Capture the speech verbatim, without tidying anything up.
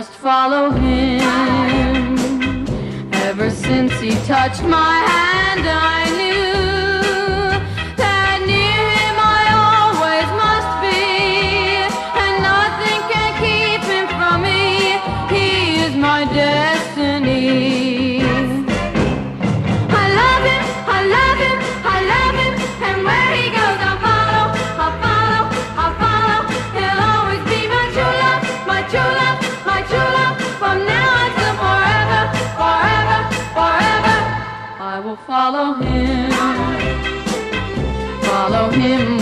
must follow him. Ever since he touched my hand, I knew that near him I always must be, and nothing can keep him from me. He is my destiny. I love him, I love him, I love him, and where he goes I'll follow, I'll follow, I'll follow. He'll always be my true love, my true love, my true love, from now on till forever, forever, forever. I will follow him, follow him.